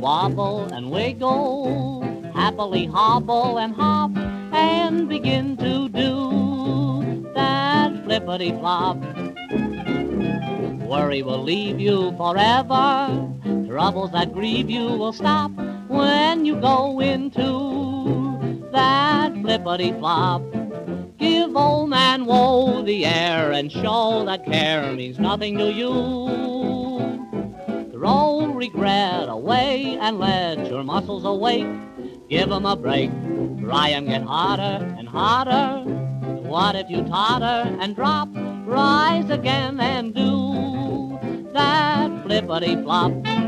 wobble and wiggle, happily hobble and hop, and begin to do that flippity-flop. Worry will leave you forever, troubles that grieve you will stop when you go into that flippity-flop. Give old man Woe the air and show that care means nothing to you. Throw regret away and let your muscles awake. Give 'em a break, try 'em, get hotter and hotter. What if you totter and drop? Rise again and do that flippity-flop.